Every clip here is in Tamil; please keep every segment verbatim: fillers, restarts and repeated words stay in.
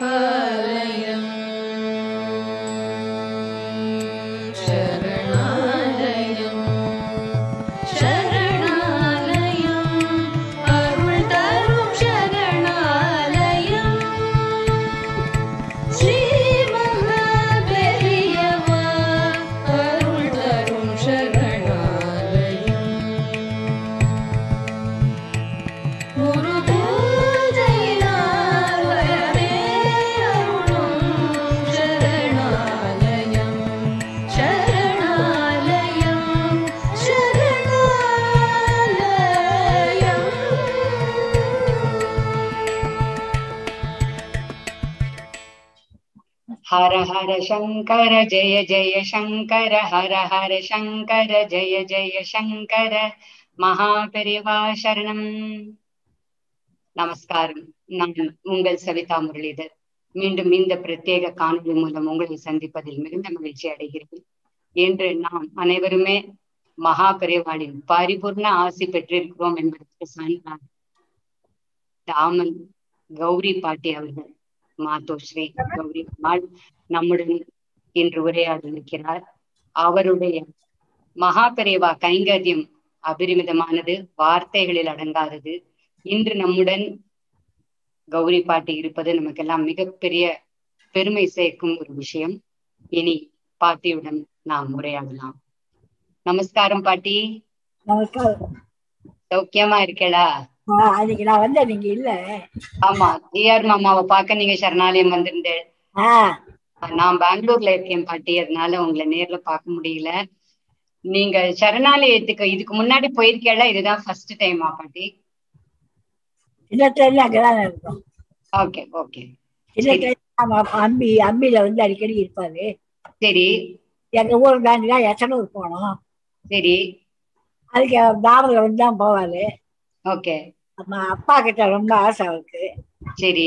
हर हर शंकर जय जय शंकर हर हर शंकर जय जय शंकर महापेरियवा शरणम। नमस्कार। நான் உங்கள் சவிதா முரளிதர்। மீண்டும் இந்த பிரத்யேக காணொளி மூலம் உங்களை சந்திப்பதில் மிகுந்த மகிழ்ச்சி அடைகிறேன்। என்று நாம் அனைவருமே மகாபெரிவாளின் பரிபூர்ண ஆசி பெற்றிருக்கிறோம் என்பதற்கு சான்றாக தாமன் கௌரி பாட்டி அவர்கள் மாதோஸ்ரீ கௌரி அம்மாள் நம்முடன் இன்று உரையாடலிருக்கிறார்। அவருடைய மகாபெரிவா கைங்கரியம் அபரிமிதமானது, வார்த்தைகளில் அடங்காதது। இன்று நம்முடன் கௌரி பாட்டி இருப்பது நமக்கெல்லாம் மிகப்பெரிய பெருமை சேர்க்கும் ஒரு விஷயம்। இனி பாட்டியுடன் நாம் உரையாடலாம்। நமஸ்காரம் பாட்டி। நமஸ்காரம்। சௌக்கியமா இருக்கலா? அன்னைக்கு நான் வந்து நீங்க இல்ல। ஆமா, ஜி ஆர் மாமாவை பார்க்க நீங்க சரணாலயம் வந்திருந்தேன்। நான் பெங்களூர்ல இருக்கேன் பாட்டி, அதனால உங்களை நேர்ல பார்க்க முடியல। நீங்க சரணாலயத்துக்கு இதுக்கு முன்னாடி போயிருக்கல? இதுதான் ஃபர்ஸ்ட் டைமா பாட்டி? Okay okay. அம்பி அம்பியில வந்து அடிக்கடி இருப்பாரு। சரி, எங்க ஊர் தாண்டிதான் எச்சனூர் போனோம்। சரி, அதுக்கு தாமரை வந்து தான் போவாரு। ஓகே, அப்பா கிட்ட ரொம்ப ஆசை அவருக்கு। சரி,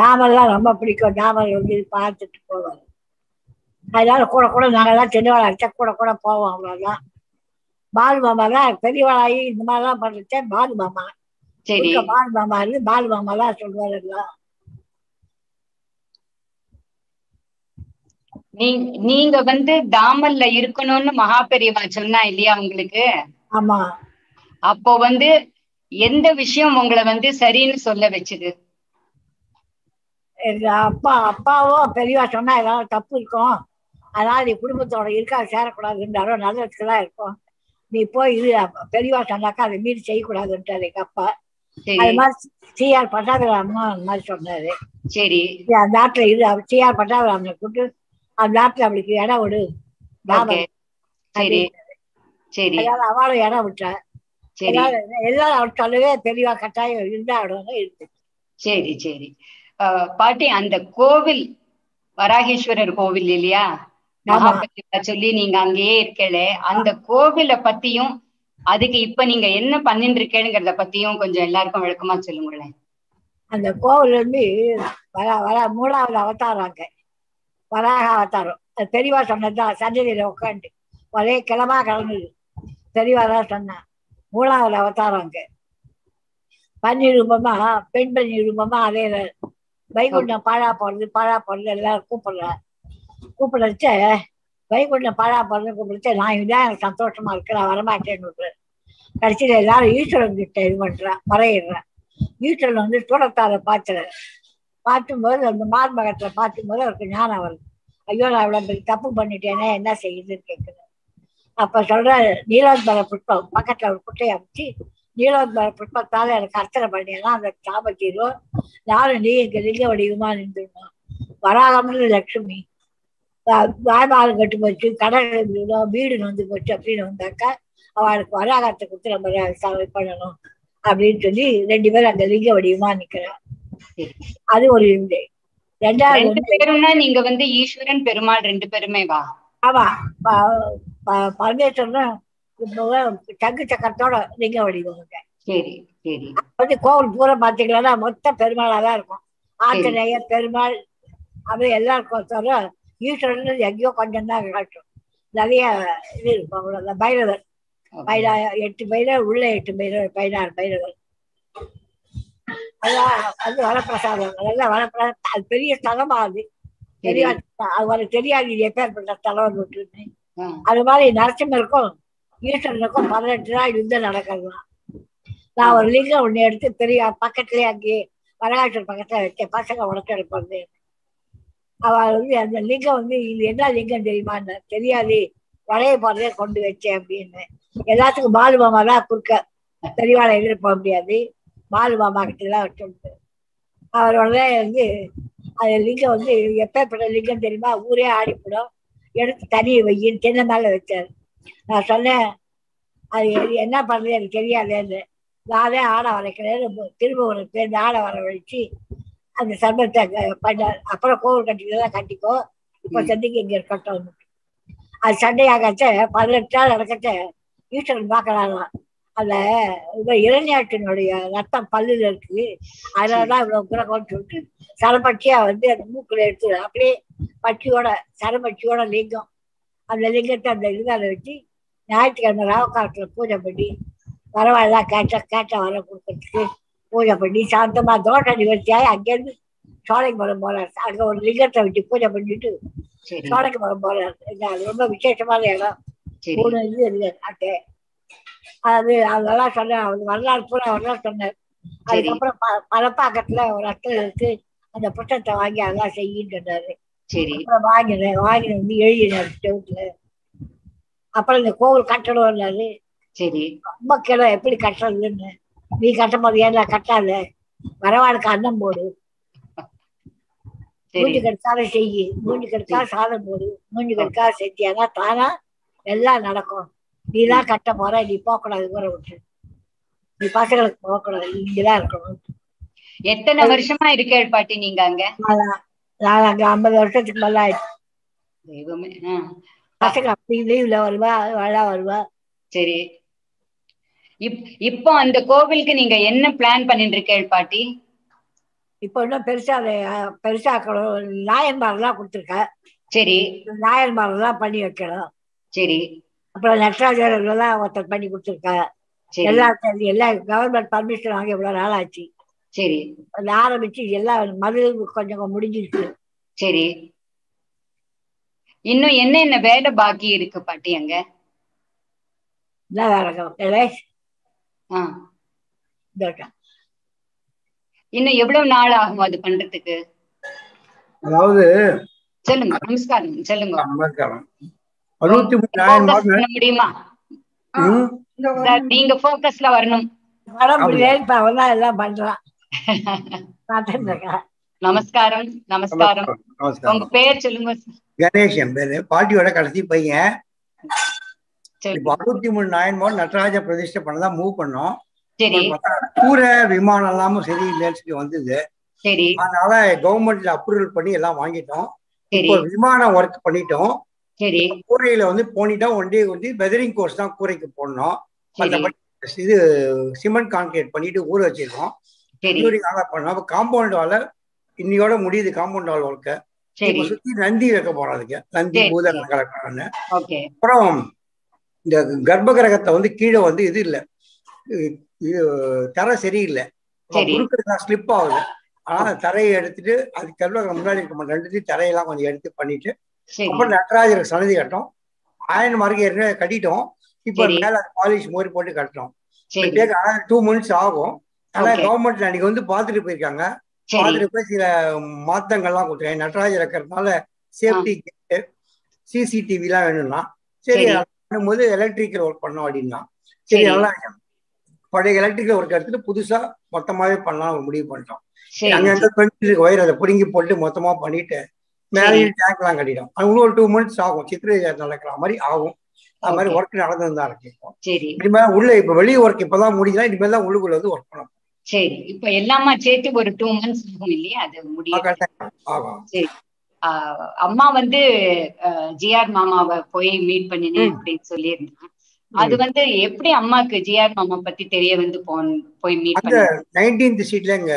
தாமரை தான் ரொம்ப பிடிக்கும்। தாமரை வந்து பார்த்துட்டு போவாரு। அதனால கூட கூட நாங்கெல்லாம் தெளிவாளா அடிச்சா கூட கூட போவோம்। அவ்வளவுதான்। பாலு மாமா தான் பெரியவாளாயி இந்த மாதிரிலாம் பண்ணிருச்சா பாலு மாமா। சரி, பாலு மாமா இருந்து பாலு மாமா தான் சொல்லுவாரு எல்லாம்। நீங்க வந்து தாமல்ல இருக்கணும்னு மகாபெரிவா சொன்னா இல்லையா உங்களுக்கு? ஆமா। அப்போ வந்து எந்த விஷயம் உங்களை வந்து சரின்னு சொல்ல வச்சுது? அப்பா அப்பாவோ பெரியவா சொன்னா ஏதாவது தப்பு இருக்கும், அதனால நீ குடும்பத்தோட இருக்கா சேரக்கூடாதுன்றாரோ, நல்லதுக்கு தான் இருக்கும், நீ போய் இது பெரியவா சொன்னாக்கா அதை மீறி செய்யக்கூடாதுன்றாரு எங்க அப்பா। அது மாதிரி சி ஆர் பட்டாபிராமனும் அந்த மாதிரி சொன்னாரு। சரி, அந்த ஆட்டில இது சி ஆர் பட்டாபிராமனை கூப்பிட்டு அந்த ஆட்டில் அவளுக்கு இடம் விடு தாமல், அவளும் இடம் விட்டார்। எல்லாரும் அவர் சொல்லவே பெரியவா கட்டாயம் இருந்தாங்க இருக்கு। சரி சரி பாட்டி, அந்த கோவில் வராகேஸ்வரர் கோவில் இல்லையா சொல்லி நீங்க அங்கேயே இருக்கல, அந்த கோவில பத்தியும் அதுக்கு இப்ப நீங்க என்ன பண்ணிட்டு இருக்கேங்கிறத பத்தியும் கொஞ்சம் எல்லாருக்கும் விளக்கமா சொல்லுங்களேன்। அந்த கோவில் வந்து வர வர மூணாவது அவதாரம், அங்க வராக அவதாரம் அது பெரியவா சொன்னதுதான்। சந்ததியில உட்காந்து ஒரே கிளமா கலந்தது பெரியவாதான் சொன்னா। மூணாவது அவதாரம் அங்க பன்னீர் ரூபமா பெண் பன்னீர் ரூபமா அதே வைகுண்டம் பாழா போறது பாழா போறது எல்லாரும் கூப்பிடுற கூப்பிடச்ச வைகுண்டம் பாழா போறது கூப்பிடுச்ச நான் இதான் எனக்கு சந்தோஷமா இருக்கு, நான் வரமாட்டேன்னு விடுறேன்। கடைசியில எல்லாரும் ஈஸ்வரன் கிட்ட இது பண்றேன் வரையிடுறேன்। ஈஸ்வரன் வந்து சூடத்தார பாய்ச்சல பார்க்கும்போது அந்த மார்பகத்துல பார்க்கும்போது அவருக்கு ஞானம் வருது। ஐயோ நான் இவ்வளவு தப்பு பண்ணிட்டேனே, என்ன செய்யுதுன்னு கேட்குறேன்। அப்ப சொல்ற நீலோத்பர புட்பம் பக்கத்துல ஒரு குட்டையை அமைச்சு நீலோத்பர புட்பத்தால எனக்கு அர்ச்சனை பண்ணியெல்லாம் அந்த சாபத்தீரும் நானும் நீ இங்க லிங்க வடிவமா நின்றுடணும், வராகம்னு லட்சுமி வாய்பாலும் கட்டு போச்சு, கடல் வீடு வந்து போச்சு அப்படின்னு வந்தாக்கா அவளுக்கு வராகத்தை கொடுத்து நம்ம பண்ணணும் அப்படின்னு சொல்லி ரெண்டு பேரும் அங்க லிங்க வடிவமா நிக்கிறா। அது ஒரு இருந்து ரெண்டாவது பேரும்னா நீங்க வந்து ஈஸ்வரன் பெருமாள் ரெண்டு பேருமே வா? ஆமா, பரமேஸ்வரன் தங்கு சக்கரத்தோட நீங்க வடிவாங்க। வந்து கோவில் பூரா பாத்தீங்கன்னா மொத்த பெருமாளா தான் இருக்கும், ஆஞ்சநேய பெருமாள் அப்படி எல்லாருக்கும் தவிர ஈஸ்வரன் எங்கேயோ கொஞ்சம் தான் காட்டும், நிறைய இது இருக்கும்। அவ்வளவுதான்। பைரவர் பைரா எட்டு பைரவர் உள்ள எட்டு பைரவர் பதினாறு பைரவர் नरसिंह पकटे வரலாற்று பக்கத்தில் வச்ச பசங்க உடச்சு எடுப்பாங்க. அவள் வந்து அந்த லிங்கம் வந்து இது என்ன லிங்கம் தெரியுமா, தெரியாது, வளைய போறதே கொண்டு வச்சேன் அப்படின்னு. எல்லாத்துக்கும் பாலு மாமா தான் குறுக்க, பெரியவாளை எதிர்ப்ப முடியாது, பாலு மாமா கிட்ட எல்லாம் வச்சுட்டு அவரோட வந்து அது லிங்கம் வந்து எப்பேற்பட்ட லிங்கம் தெரியுமா, ஊரே ஆடிப்படும், எடுத்து தனி வையின்னு தென்னை மேலே வச்சாரு. நான் சொன்னேன் அது என்ன பண்றது எனக்கு தெரியாதுன்னு. நானே ஆடை வரைக்கிறேன், திரும்ப ஒரு பேருந்து ஆடை வர வச்சு அந்த சர்மத்தை பண்ண, அப்புறம் கோவில் கட்டிக்கிறதான் கட்டிக்கோ, இப்போ சண்டைக்கு இங்கே இருக்கட்டும். அது சண்டையாகச்ச பதினெட்டு நாள் நடக்கச்ச ஈஸ்வரன் பார்க்கலாம், அந்த இவ்வளோ இளைஞாட்டினுடைய ரத்தம் பல்லில் இருக்குது, அதனாலதான் இவ்வளோ குறக்கோன்னு சொல்லிட்டு சரப்பட்சியா வந்து அந்த மூக்கில் எடுத்து அப்படியே பட்சியோட சரப்பட்சியோட லிங்கம், அந்த லிங்கத்தை அந்த இதுதான் வச்சு ஞாயிற்றுக்கிழமை ராவக்காலத்தில் பூஜை பண்ணி பரவாயில்லாம் கேட்ட கேட்ட வர கொடுக்கறதுக்கு பூஜை பண்ணி சாந்தமா தோட்ட நிவர்த்தியாகி அங்கேருந்து சோலைக்கு மரம் போறாரு. அங்க ஒரு லிங்கத்தை வச்சு பூஜை பண்ணிட்டு சோலைக்கு மரம் போறாரு. அது ரொம்ப விசேஷமான இடம், மூணு இது இருக்கு அங்கே. அது அதெல்லாம் சொன்னேன், அது வரலாறு பூரா வரலாறு சொன்னார். அதுக்கப்புறம் ப பலப்பாக்கத்துல ஒரு அத்தை இருக்கு, அந்த புத்தகத்தை வாங்கி அதெல்லாம் செய்யின்னு சொன்னாரு. அப்புறம் வாங்கினேன், வாங்கின வந்து எழுதினாரு செவுத்துல. அப்புறம் இந்த கோவில் கட்டணும்னாரு, சரி ரொம்ப கிலோ எப்படி கட்டுறதுன்னு, நீ கட்டும் போது ஏன்னா கட்டாத, வரவாளுக்கு அன்னம் போடு, மூஞ்சி கெடுக்காத செய்யி, மூஞ்சி கெடுக்கா சாதம் போடு, மூஞ்சி கெடுக்கா செஞ்சியானா தானா எல்லாம் நடக்கும், நீ தான் கட்ட போற, நீ போகக்கூடாது, ஊற விட்டு நீ பசங்களுக்கு போகக்கூடாது, இங்கதான் இருக்கணும். எத்தனை வருஷமா இருக்க பாட்டி நீங்க அங்க? நான் அங்க ஐம்பது வருஷத்துக்கு மேல ஆயிடுச்சு. பசங்க அப்படி லீவ்ல வருவா, வழா வருவா. சரி, இப்போ அந்த கோவிலுக்கு நீங்க என்ன பிளான் பண்ணிட்டு இருக்கீங்க பாட்டி? இப்போ இன்னும் பெருசா பெருசா நாயன்மாரெல்லாம் கொடுத்துருக்கேன். சரி, நாயன்மாரெல்லாம் பண்ணி வைக்கணும். சரி, அப்புறம் நட்ராஜாலாம் ஒருத்தர் பண்ணி கொடுத்துருக்கேன். எல்லா எல்லா கவர்மெண்ட் பர்மிஷன் வாங்க இவ்வளவு நாள் ஆச்சு. சரி, அதை ஆரம்பிச்சு எல்லா மது கொஞ்சம் முடிஞ்சிருக்கு. சரி, இன்னும் என்ன என்ன வேலை பாக்கி இருக்கு பாட்டி அங்க? இன்னும் எவ்வளவு நாள் ஆகும் அது பண்றதுக்கு? அதாவது சொல்லுங்க. நமஸ்காரம் சொல்லுங்க. முடியுமா நீங்க போக்கஸ்ல வரணும். நமஸ்காரம் நமஸ்காரம். உங்க பேர் சொல்லுங்க. கணேசன் பேரு, பாட்டியோட கடைசி பையன். அறுபத்தி மூணு நாயன்மார் நட்ராஜ பிரதிஷ்டை பண்ணதான் மூவ் பண்ணோம். கூரை விமானம் எல்லாமும் சரியில்லைன்னு சொல்லி வந்தது, அதனால கவர்மெண்ட்ல அப்ரூவல் பண்ணி எல்லாம் வாங்கிட்டோம். இப்போ விமானம் ஒர்க் பண்ணிட்டோம். கூரையில வந்து போனிட்டோம். ஒன் டே வந்து வெதரிங் கோர்ஸ் தான் கூரைக்கு போடணும். இது சிமெண்ட் கான்கிரீட் பண்ணிட்டு ஊற வச்சிருக்கோம். பண்ணோம். காம்பவுண்ட் வாழ இன்னையோட முடியுது. காம்பவுண்ட் வாழ ஒர்க்க சுத்தி நந்தி வைக்க போறோம். அதுக்கு நந்தி பூதங்கள் கலக்கணும்னு. அப்புறம் இந்த கர்ப்ப கிரகத்தை வந்து கீழே வந்து இது இல்லை, தரை சரியில்லை, ஸ்லிப் ஆகுது. ஆனா தரையை எடுத்துட்டு அது கர்ப்பகிரகம் முன்னாடி இருக்க ரெண்டுத்தையும் தரையெல்லாம் கொஞ்சம் எடுத்து பண்ணிட்டு அப்புறம் நட்ராஜர் சன்னதி கட்டோம். ஆயன் மார்க்கு ஏற்கனவே கட்டிட்டோம். இப்ப மேல பாலிஷ் மோரி போட்டு கட்டணும். டூ மந்த்ஸ் ஆகும். ஆனா கவர்மெண்ட்ல அன்னைக்கு வந்து பாத்துட்டு போயிருக்காங்க. பாத்துட்டு போய் சில மாத்தங்கள்லாம் கொடுத்துருக்காங்க. நட்ராஜர் இருக்கிறதுனால சேஃப்டி கேட்டு சிசிடிவி எல்லாம் வேணும்னா சரி போது எலக்ட்ரிக்கல் ஒர்க் பண்ணோம் அப்படின்னா சரி நல்லா பழைய எலக்ட்ரிக்கல் ஒர்க் எடுத்துட்டு புதுசா மொத்தமாவே பண்ணலாம் முடிவு பண்ணிட்டோம். அங்க பண்ணிட்டு ஒயர் அதை புடுங்கி போட்டு மொத்தமா பண்ணிட்டு மேலேயும் டேங்க் எல்லாம் கட்டிடும். அவங்களும் ஒரு டூ மந்த்ஸ் ஆகும். சித்திரை நடக்கிற மாதிரி ஆகும். அது மாதிரி ஒர்க் நடந்துதான் இருக்கு. இனிமேல் உள்ள இப்ப வெளியே ஒர்க் இப்பதான் முடியல, இனிமேல் தான் உள்ளுக்குள்ள வந்து ஒர்க் பண்ணணும். சரி, இப்ப எல்லாமே சேர்த்து ஒரு டூ மந்த்ஸ் ஆகும் இல்லையா? அது முடியும். அம்மா வந்து ஜி ஆர் மாமாவை போய் மீட் பண்ணினேன் அப்படின்னு சொல்லியிருந்தேன். அது வந்து எப்படி அம்மாக்கு ஜி ஆர் மாமா பத்தி தெரிய வந்து போய் மீட் பண்ண? நைன்டீன்த் ஸ்ட்ரீட்ல எங்க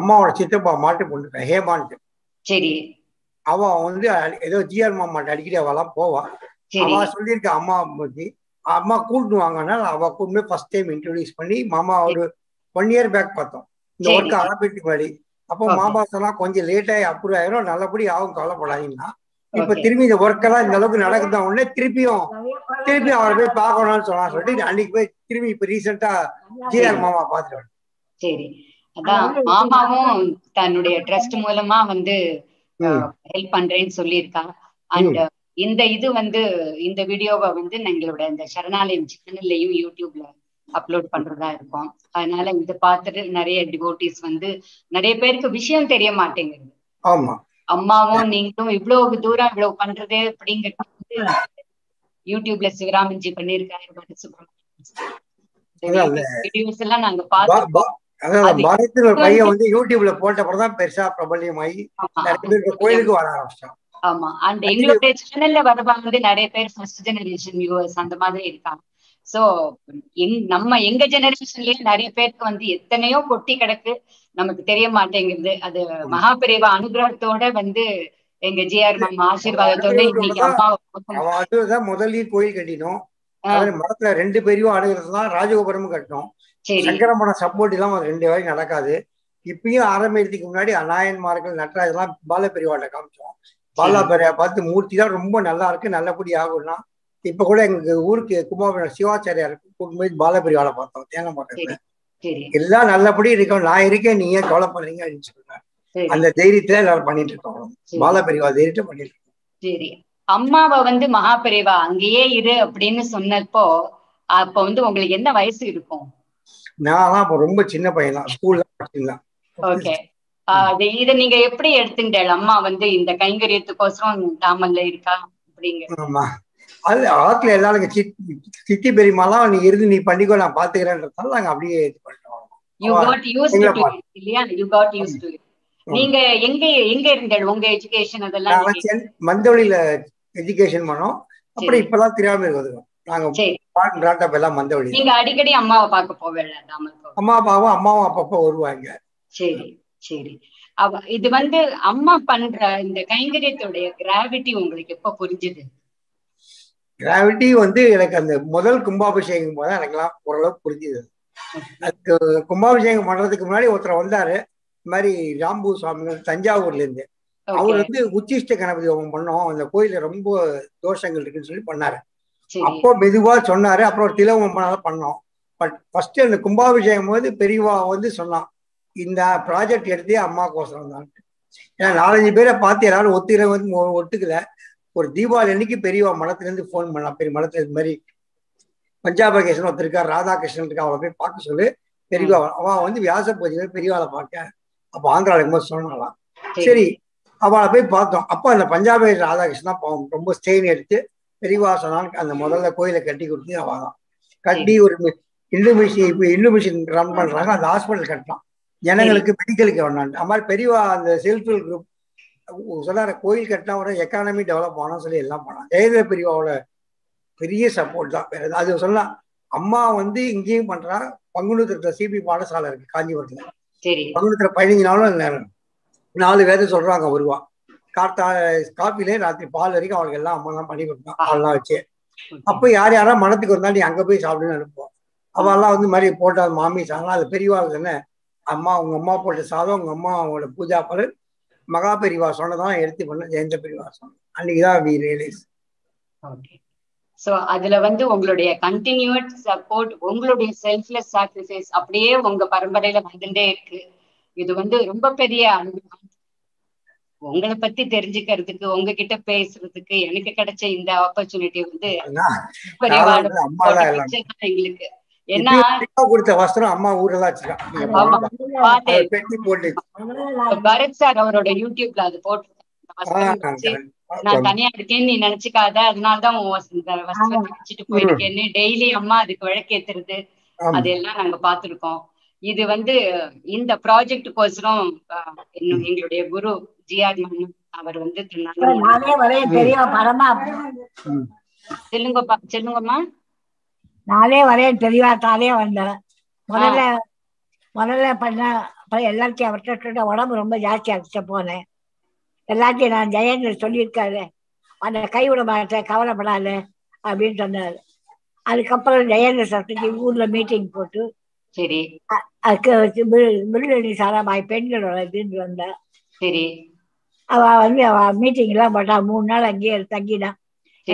அம்மாவோட சித்தப்பா மாட்டு போட்டு ஹேமான். சரி, அவ வந்து ஏதோ ஜி ஆர் மாமா அடிக்கடி அவெல்லாம் போவான். அவ சொல்லியிருக்க அம்மா பத்தி, அம்மா கூப்பிட்டு வாங்கன்னா அவ கூப்பிட்டு ஃபர்ஸ்ட் டைம் இன்ட்ரோடியூஸ் பண்ணி மாமா ஒரு ஒன் இயர் பேக் பார்த்தோம். இந்த அளப்பிட்டு படி அப்போ மாபாசெல்லாம் கொஞ்சம் லேட் ஆகி அப்ரூவ் ஆயிரும். நல்லபடி ஆகும், கவலைப்படாதீங்கன்னா. இப்ப திரும்பி இந்த ஒர்க் எல்லாம் இந்த அளவுக்கு நடக்குதா உடனே திருப்பியும் திருப்பி அவரை போய் பாக்கணும்னு சொன்னா சொல்லிட்டு அன்னைக்கு போய் திரும்பி இப்ப ரீசெண்டா ஜி ஆர் மாமா பாத்துருவாங்க. சரி, அதான் மாமாவும் தன்னுடைய ட்ரஸ்ட் மூலமா வந்து ஹெல்ப் பண்றேன்னு சொல்லியிருக்கா. அண்ட் இந்த இது வந்து இந்த வீடியோவை வந்து எங்களோட இந்த சரணாலயம் சேனல்லையும் யூடியூப்ல அப்லோட் பண்றதா இருக்கும். அதனால இதை பார்த்துட்டு நிறைய டிவோட்டிஸ் வந்து நிறைய பேருக்கு விஷயம் தெரிய மாட்டேங்குது. ஆமா, அம்மாவும் நீங்களும் இவ்வளவு தூரம் இவ்வளவு பண்றது அப்படிங்கிறது யூடியூப்ல சிவராமன்ஜி பண்ணிருக்காரு. பாரத்துல பையன் வந்து யூடியூப்ல போட்டப்பறதான் பெருசா பிரபல்யமாயி கோயிலுக்கு வர ஆரம்பிச்சான். ஆமா, அண்ட் எங்களுடைய சேனல்ல வரவங்க வந்து நிறைய பேர் ஃபர்ஸ்ட் ஜெனரேஷன் வியூவர்ஸ் அந்த மாதிரி இருக்காங்க. சோ நம்ம எங்க ஜெனரேஷன்லயே நிறைய பேருக்கு வந்து எத்தனையோ கொட்டி கிடக்கு, நமக்கு தெரிய மாட்டேங்கிறது. அது மகாபெரிவா அனுகிரகத்தோட வந்து எங்க ஜி ஆர் மாமா ஆசீர்வாதத்தோட இன்னைக்கு அம்மா முதல்லயே கோயில் கட்டினோம். மரத்துல ரெண்டு பேரையும் அனுகிரகத்தான் ராஜகோபுரமும் கட்டினோம். சங்கரமண சப்போர்ட் எல்லாம் ரெண்டு வரைக்கும் நடக்காது. இப்பயும் ஆரம்பிக்கிறதுக்கு முன்னாடி அநாயன்மார்கள் நட்ராஜா எல்லாம் பாலப்பெரிவாட்ட காமிச்சோம். பாலாபெரிய பார்த்து மூர்த்தி தான் ரொம்ப நல்லா இருக்கு, நல்லபடி ஆகும்னா. இப்ப கூட எங்க ஊருக்கு கும்பாபிஷேகம் சிவாச்சாரியார் போகும்போது பாலப்பெரிவால பார்த்தோம், தேனம்பாக்கத்துல. எல்லாம் நல்லபடி இருக்கும், நான் இருக்கேன், நீங்க கவலை பண்றீங்க அப்படின்னு சொல்றாங்க. அந்த தைரியத்துல எல்லாரும் பண்ணிட்டு இருக்கோம், பாலப்பெரிவா தைரியத்தை பண்ணிட்டு இருக்கோம். சரி, அம்மாவை வந்து மகாபெரிவா அங்கேயே இரு அப்படின்னு சொன்னப்போ அப்ப வந்து உங்களுக்கு என்ன வயசு இருக்கும்? நான் அப்ப ரொம்ப சின்ன பையன் தான், ஸ்கூல்ல படிச்சிருந்தேன். ஓகே, இத நீங்க எப்படி எடுத்துட்டேன்? அம்மா வந்து இந்த கைங்கரியத்துக்கோசரம் தாமல்ல இருக்கா அப்படிங்க. அது ஆத்துல எல்லாரும் சித்தி பெரியமாலாம் நீ இருந்து நீ பண்ணிக்கோ, நான் பாத்துக்கிறேன்றதால நாங்க அப்படியே இது பண்ணிட்டோம். You got used to it இல்லையா? You got used to it. நீங்க எங்க எங்க இருந்தீங்க? உங்க எஜுகேஷன் அதெல்லாம் மந்தவளியில எஜுகேஷன் பண்ணோம். அப்புறம் இப்பெல்லாம் திருவாரூர் வந்துரும். நீங்க அடிக்கடி அம்மாவை பார்க்க போவேல? அம்மாவும் அம்மாவும் அப்பப்போ வருவாங்க. சரி சரி, அவ இது வந்து அம்மா பண்ற இந்த கைங்கரியத்துடைய கிராவிட்டி உங்களுக்கு எப்ப புரிஞ்சது? கிராவிட்டி வந்து எனக்கு அந்த முதல் கும்பாபிஷேகம் போது எனக்கு எல்லாம் ஓரளவுக்கு புரிஞ்சது. அதுக்கு கும்பாபிஷேகம் பண்றதுக்கு முன்னாடி ஒருத்தர் வந்தாரு, இந்த மாதிரி ராம்பூ சுவாமிகள், தஞ்சாவூர்ல இருந்து. அவர் வந்து உச்சிஷ்ட கணபதி ஹோமம் பண்ணோம், அந்த கோயில ரொம்ப தோஷங்கள் இருக்குன்னு சொல்லி பண்ணாரு. அப்போ மெதுவா சொன்னாரு, அப்புறம் திலவம் பண்ணோம். பட் ஃபர்ஸ்ட் அந்த கும்பாபிஷேகம் போது பெரியவா வந்து சொன்னான், இந்த ப்ராஜெக்ட் எடுத்தே அம்மா கோசரம் தான். ஏன்னா நாலஞ்சு பேரை பார்த்து எல்லாரும் ஒத்துக்கிற வந்து ஒத்துக்கல. ஒரு தீபாவளி அன்னைக்கு பெரியவா மடத்துல இருந்து போன் பண்ணலாம், பெரிய மடத்துல இது மாதிரி பஞ்சாபகேசன் ஒருத்தருக்கார், ராதாகிருஷ்ணன் இருக்கா, அவளை போய் பார்க்க சொல்லு. பெரியவா அவன் வந்து வியாச பூஜை பெரியவாளை பார்க்க அப்போ ஆந்திராவுக்கு போது சொன்னாலாம். சரி, அவளை போய் பார்த்தோம். அப்போ அந்த பஞ்சாபகேசன் ராதாகிருஷ்ணன் தான் ரொம்ப ஸ்டெயின் எடுத்து பெரியவாசனான் அந்த முதல்ல கோயில கட்டி கொடுத்து அவன் தான் கட்டி ஒரு இன்லுமிஷன் இப்போ இன்லுமிஷன் ரன் பண்றாங்க. அந்த ஹாஸ்பிட்டல் கட்டலாம் ஜனங்களுக்கு, மெடிக்கலுக்கு வேணான். அது மாதிரி பெரியவா அந்த செல்ஃப் ஹெல்ப் குரூப் சொல்லார கோயில் கட்டினா ஒரு எக்கானமி டெவலப் ஆனான்னு சொல்லி எல்லாம் பண்ணலாம். ஜெயதேவ பெரியவாவோட பெரிய சப்போர்ட் தான். வேற அது சொல்லலாம். அம்மா வந்து இங்கேயும் பண்றா, பங்குனூத்திரத்துல சிபி பாடசாலை இருக்கு காஞ்சிபுரத்துல. பங்குனூத்திர பதினஞ்சு நாளும் நாலு வேத சொல்றாங்க வருவா. கார்த்தா காஃபிலே ராத்திரி பால் வரைக்கும் அவளுக்கு எல்லாம் அம்மா எல்லாம் பண்ணி கொடுப்போம், அதெல்லாம் வச்சு. அப்போ யார் யாரா மனத்துக்கு வந்தாலும் நீ அங்க போய் சாப்பிடுன்னு அனுப்புவோம். அவெல்லாம் வந்து மாதிரி போட்டா மாமி சாங்கலாம். அது பெரியவாள் தானே, அம்மா உங்க அம்மா போட்ட சாதம், உங்க அம்மா அவங்களோட பூஜா பலன், மகா பெரியவா சொன்னதான் எடுத்து பண்ண ஜெயந்த பெரியவா சொன்ன அன்னைக்குதான். சோ அதுல வந்து உங்களுடைய கண்டினியூட் சப்போர்ட், உங்களுடைய செல்ஃப்லெஸ் சாக்ரிஃபைஸ் அப்படியே உங்க பரம்பரையில வந்துட்டே இருக்கு. இது வந்து ரொம்ப பெரிய அனுபவம். உங்களை பத்தி தெரிஞ்சுக்கிறதுக்கு, உங்ககிட்ட பேசுறதுக்கு எனக்கு கிடைச்ச இந்த ஆப்பர்ச்சுனிட்டி வந்து எங்களுக்கு என்ன கொடுத்த வஸ்திரம் அம்மா ஊர்ல பரத் சார் அவரோட யூடியூப்ல அது போட்டு நான் தனியா இருக்கேன்னு நீ நினைச்சுக்காத, அதனாலதான் வஸ்திரம் வச்சுட்டு போயிருக்கேன்னு டெய்லி அம்மா அதுக்கு விளக்கேத்துறது அதெல்லாம் நாங்க பாத்துருக்கோம். இது வந்து இந்த ப்ராஜெக்டுக்கோசரம் எங்களுடைய குரு ஜி ஆர் மாமா அவர் வந்து சொல்லுங்கப்பா சொல்லுங்கம்மா. நானே வரைய தெரியவா தானே வந்தேன். முதல்ல முதல்ல பண்ண எல்லாத்தையும் அவர்கிட்ட உடம்பு ரொம்ப ஜாஸ்தி அடிச்ச போனேன். எல்லாத்தையும் நான் ஜெயன் சொல்லியிருக்காரு, அந்த கைவிட மாட்டேன், கவலைப்படாத அப்படின்னு சொன்னாரு. அதுக்கப்புறம் ஜெயன் சப்ஜெக்ட் ஊர்ல மீட்டிங் போட்டு சரி முரளி சாராபாய் பெண்களோட இருந்து வந்தா. சரி, அவ வந்து அவ மீட்டிங் எல்லாம் போட்டா, மூணு நாள் அங்கேயே தங்கினா.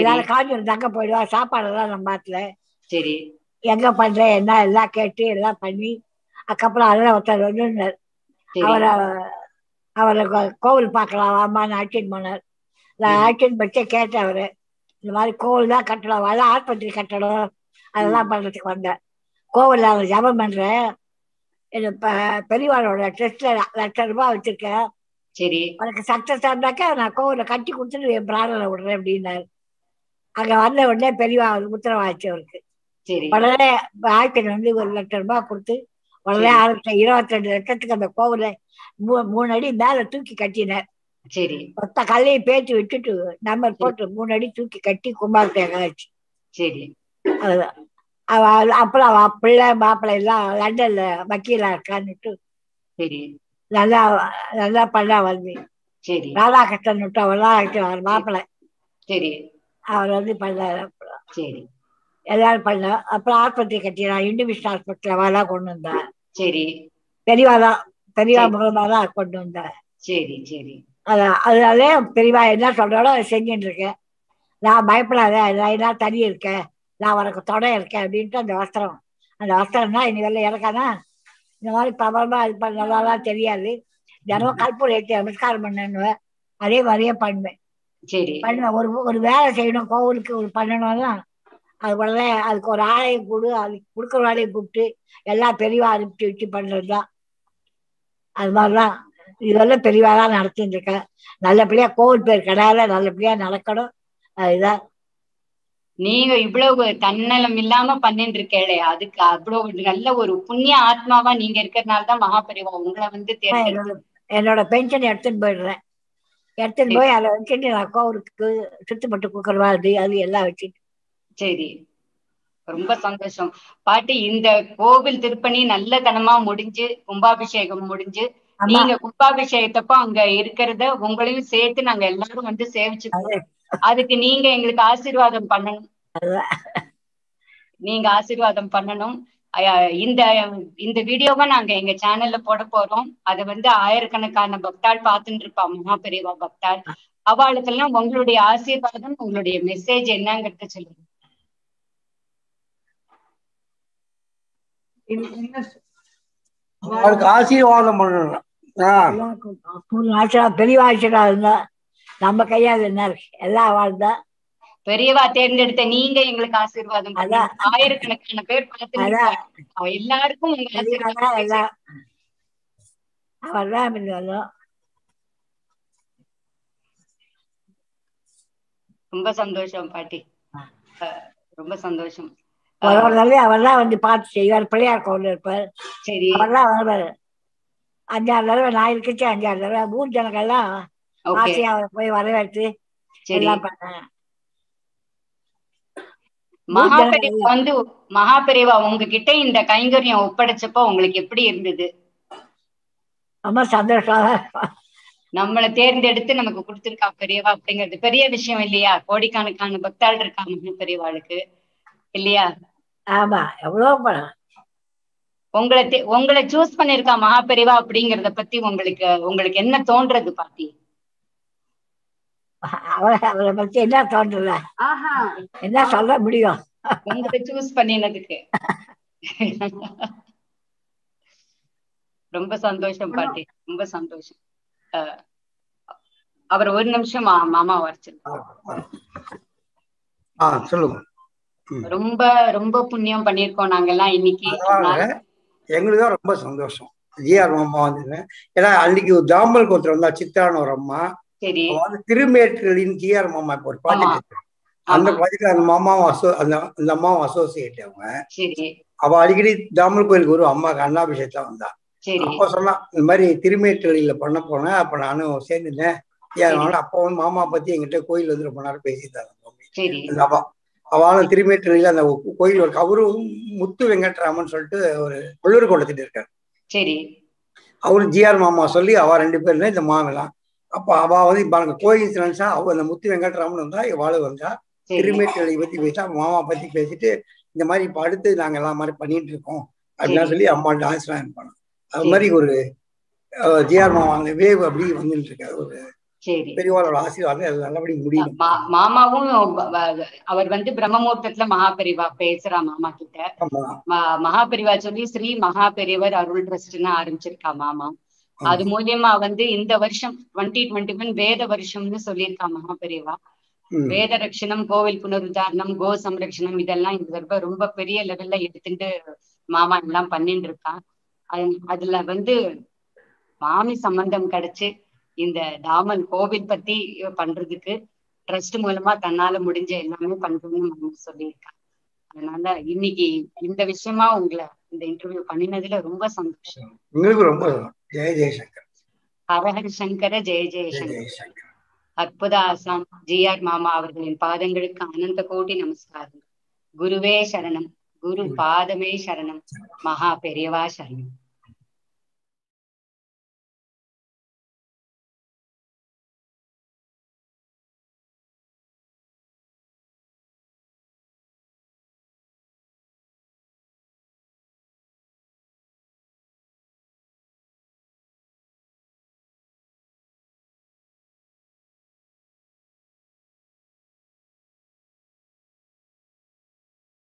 எல்லாரும் காஞ்சிபுரம் தங்க போயிடுவா, சாப்பாடு எல்லாம் நம்ம பாத்துல. சரி, எங்க பண்ற என்ன எல்லாம் கேட்டு எல்லாம் பண்ணி அதுக்கப்புறம் அதெல்லாம் ஒருத்தர் வந்துருந்தார். அவரை அவரை கோவில் பார்க்கலாம் வாமான்னு ஆக்சிடென்ட் போனார். நான் ஆக்சிடென்ட் பற்றி கேட்டேன். அவரு இந்த மாதிரி கோவில் தான் கட்டணும், அதெல்லாம் ஆஸ்பத்திரி கட்டணும், அதெல்லாம் பண்ணுறதுக்கு வந்தேன். கோவிலில் அவர் ஜபம் பண்ணுறேன். இது பெரியவாரோட ட்ரெஸ்ட்ல லட்சம் ரூபாய் வச்சிருக்கேன். சரி, உனக்கு சக்சஸ் ஆனாக்கா நான் கோவில கட்டி கொடுத்துட்டு என் பிரார்த்தனை விடுறேன் அப்படின்னாரு. அங்கே வந்த உடனே பெரியவா உத்தரவாச்சு அவருக்கு. உடனே ஆக்சிடென்ட் வந்து ஒரு லட்சம் ரூபாய் கொடுத்து உடனே ஆரம்பிச்ச இருபத்தி ரெண்டு லட்சத்துக்கு அந்த கோவில மூ மூணு அடி மேல தூக்கி கட்டினார். சரி, மொத்த கல்லையும் பேச்சு விட்டுட்டு நம்பர் போட்டு மூணு அடி தூக்கி கட்டி கும்பாபிஷேகம் ஆச்சு. சரி, அதுதான். அவ அப்புறம் அவ பிள்ளை மாப்பிள்ளை எல்லாம் லண்டன்ல வக்கீலா இருக்கான்னுட்டு நல்லா நல்லா பண்ணா வந்து ராதாகிருஷ்ணன் விட்டு அவெல்லாம் அவர் மாப்பிள்ளை அவர் வந்து பண்ணாரு. சரி, எல்லாரும் பண்ண அப்புறம் ஆஸ்பத்திரி கட்டினா இண்டிவிஜுவல் ஹாஸ்பிட்டல் அவெல்லாம் கொண்டு வந்தா. சரி, பெரியவாதான் பெரியவா மூலமா தான் கொண்டு வந்தா. சரி சரி, அதான். அதனால பெரியவா என்ன சொல்றாலோ செஞ்சுட்டு இருக்கேன். நான் பயப்படாத, ஏன்னா தனி இருக்கேன், நான் உனக்கு தொடை இருக்கேன் அப்படின்ட்டு அந்த வஸ்திரம் அந்த வஸ்திரம்னா இனி வெளில இறக்கானா இந்த மாதிரி பவரமாக இது பண்ண நல்லாலாம் தெரியாது. தினமும் கற்பூரம் ஏற்றி நமஸ்காரம் பண்ணுவேன், அதே மாதிரியே பண்ணுவேன். சரி, பண்ணுவேன். ஒரு ஒரு வேலை செய்யணும், கோவிலுக்கு ஒரு பண்ணணும்னா அது உடனே அதுக்கு ஒரு ஆலையை கூடு, அதுக்கு கொடுக்குற ஆலையை கூப்பிட்டு எல்லாம் பெரியவா அனுப்பிச்சு விட்டு பண்ணுறது தான். அது மாதிரிலாம் இதெல்லாம் பெரியவா தான் நடத்திட்டு இருக்கேன். நல்லபடியாக கோவில் பேர் கடால நல்லபடியாக நடக்கணும். அதுதான் நீங்க இவ்வளவு தன்னலம் இல்லாம பண்ணிட்டு இருக்கே, அதுக்கு அவ்வளவு நல்ல ஒரு புண்ணிய ஆத்மாவா நீங்க இருக்கிறதுனாலதான் மகாபெரிவா உங்களை வந்து என்னோட பென்ஷன் எடுத்துன்னு போயிடுறேன். எடுத்துன்னு போய் அதை வச்சுட்டு நான் கோவிலுக்கு சுத்தப்பட்டு கொடுக்குறவா அது அது எல்லாம் வச்சுட்டு. சரி, ரொம்ப சந்தோஷம் பாட்டி. இந்த கோவில் திருப்பணி நல்லதனமா முடிஞ்சு கும்பாபிஷேகம் முடிஞ்சு நீங்க கும்பாபிஷேகத்தப்போ அங்க இருக்கிறத உங்களையும் சேர்த்து நாங்க எல்லாரும் வந்து சேவிச்சுக்கோம். அதுக்கு நீங்க எங்களுக்கு ஆசீர்வாதம் பண்ணணும். நீங்க ஆசீர்வாதம் பண்ணணும். இந்த இந்த வீடியோவை நாங்க எங்க சேனல்ல போட போறோம். அது வந்து ஆயிரக்கணக்கான பக்தாள் பார்த்துட்டு இருப்பா, மகாபெரிவா பக்தாள். அவளுக்கெல்லாம் உங்களுடைய ஆசீர்வாதம், உங்களுடைய மெசேஜ் என்னங்கிறத சொல்லுங்க. ஆசீர்வாதம் பண்ணணும். பெரிய ஆசீர்வாதம் நம்ம கையால் என்ன எல்லாம் வாழ்ந்தான் பெரியவா தேர்ந்தெடுத்த நீங்க எங்களுக்கு ஆசீர்வாதம். ஆயிரக்கணக்கான பேர் பார்த்து எல்லாருக்கும் ரொம்ப சந்தோஷம் பாட்டி, ரொம்ப சந்தோஷம். அவர் தான் வந்து பார்த்து செய்வார். பிள்ளையார் கோவில் இருப்பார். சரி, அவர்லாம் வருவாரு. அஞ்சாறு தடவை நான் இருக்கச்சு அஞ்சாறு தடவை ஊர் ஜனங்கள்லாம் ஆசையா போய் வரவேற்று எல்லாம் பண்ண. மகாபெரிவா வந்து மகாபெரிவா உங்ககிட்ட இந்த கைங்கரியம் ஒப்படைச்சப்போ உங்களுக்கு எப்படி இருந்தது? ரொம்ப சந்தோஷமா. நம்மளை தேர்ந்தெடுத்து நமக்கு கொடுத்துருக்கா பெரியவா அப்படிங்கிறது பெரிய விஷயம் இல்லையா? கோடிக்கணக்கான பக்தாள் இருக்கா மகாபெரிவாளுக்கு இல்லையா? ஆமா, எவ்வளவு. உங்களை உங்களை சூஸ் பண்ணிருக்கா மகாபெரிவா அப்படிங்கறத பத்தி உங்களுக்கு உங்களுக்கு என்ன தோன்றது பாட்டி? அவரை பத்தி என்ன தோன்றல, என்ன சொல்ல முடியும் உங்களை சூஸ் பண்ணினதுக்கு? ரொம்ப சந்தோஷம் பாட்டி, ரொம்ப சந்தோஷம். அவர் ஒரு நிமிஷம் மாமா வரைச்சிருக்கோம். சொல்லுங்க. ரொம்ப ரொம்ப புண்ணியம் பண்ணிருக்கோம் நாங்க எல்லாம். இன்னைக்கு எங்களுக்கு தான் ரொம்ப சந்தோஷம். ஜி ஆர் மாமா வந்து ஏன்னா அன்னைக்கு தாம்பல் கோத்திரம் வந்தா சித்தான ஒரு அம்மா திருமேற்றலின் ஜி ஆர் மாமா இப்ப ஒரு ப்ராஜெக்ட், அந்த ப்ராஜெக்ட்ல அந்த மாமாவும் அந்த அந்த அம்மாவும் அசோசியேட். அவங்க அவ அடிக்கடி தாமல் கோயிலுக்கு ஒரு அம்மாவுக்கு அண்ணாபிஷேகத்தான் வந்தா. அப்ப சொன்னா இந்த மாதிரி திருமேற்றலியில பண்ண போனேன், அப்ப நானும் சேர்ந்துட்டேன். அப்ப வந்து மாமா பத்தி எங்கிட்ட கோயில் வந்து ரொம்ப நேரம் பேசிட்டாங்க. அவ அவளும் திருமேற்றலியில அந்த கோயில் ஒரு அவரும் முத்து வெங்கட்ராமன் சொல்லிட்டு ஒரு உள்ளூர் கொண்டத்திட்டு இருக்காரு. சரி, அவரு ஜி ஆர் மாமா சொல்லி அவ ரெண்டு பேருல இந்த மாவெல்லாம் அப்ப அவ வந்து இப்ப எனக்கு கோயின்சிடன்ஸா அவ அந்த முத்து வெங்கட்ராமன் வந்தா இவாளு வந்தா திருமேற்றலை பத்தி பேசிட்டா மாமா பத்தி பேசிட்டு இந்த மாதிரி இப்ப அடுத்து நாங்க எல்லாம் மாதிரி பண்ணிட்டு இருக்கோம் அப்படினா சொல்லி அம்மா டான்ஸ்லாம் பண்ணா அது மாதிரி ஒரு ஜி ஆர் மாமாங்க வேவ் அப்படி வந்துட்டு இருக்காரு ஒரு சரி பெரியவாளோட ஆசீர்வாதம் அது நல்லபடி முடியும் மாமாவும் அவர் வந்து பிரம்மமூர்த்தத்துல மகாபெரிவா பேசுறா மாமா கிட்ட மகாபெரிவா சொல்லி ஸ்ரீ மகாபெரியவர் அருள் ட்ரஸ்ட்னு ஆரம்பிச்சிருக்கா மாமா அது மூலமா வந்து இந்த வருஷம் ட்வெண்ட்டி ட்வெண்ட்டி ஒன் வேத வருஷம்னு சொல்லியிருக்கா மகாபெரிவா வேத ரட்சணம் கோவில் புனருத்தாரணம் கோ சம்ரட்சணம் இதெல்லாம் இந்த தடவை ரொம்ப பெரிய லெவல்ல எடுத்துட்டு மாமா எல்லாம் பண்ணிட்டு இருக்கான் அதுல வந்து மாமி சம்பந்தம் கிடைச்சு இந்த டாமன் கோவில் பத்தி பண்றதுக்கு ட்ரஸ்ட் மூலமா தன்னால முடிஞ்ச எல்லாமே பண்றோம்னு மாமா சொல்லியிருக்கான் அதனால இன்னைக்கு இந்த விஷயமா உங்களை இந்த இன்டர்வியூ பண்ணினதுல ரொம்ப சந்தோஷம் உங்களுக்கு ரொம்ப ஜெய ஜெயசங்கர் ஹர ஹர சங்கர ஜெய ஜெயசங்கர் அற்புத ஆசான் ஜி ஆர் மாமா அவர்களின் பாதங்களுக்கு அனந்த கோடி நமஸ்காரங்கள் குருவே சரணம் குரு பாதமே சரணம் மகா பெரியவா சரணம்.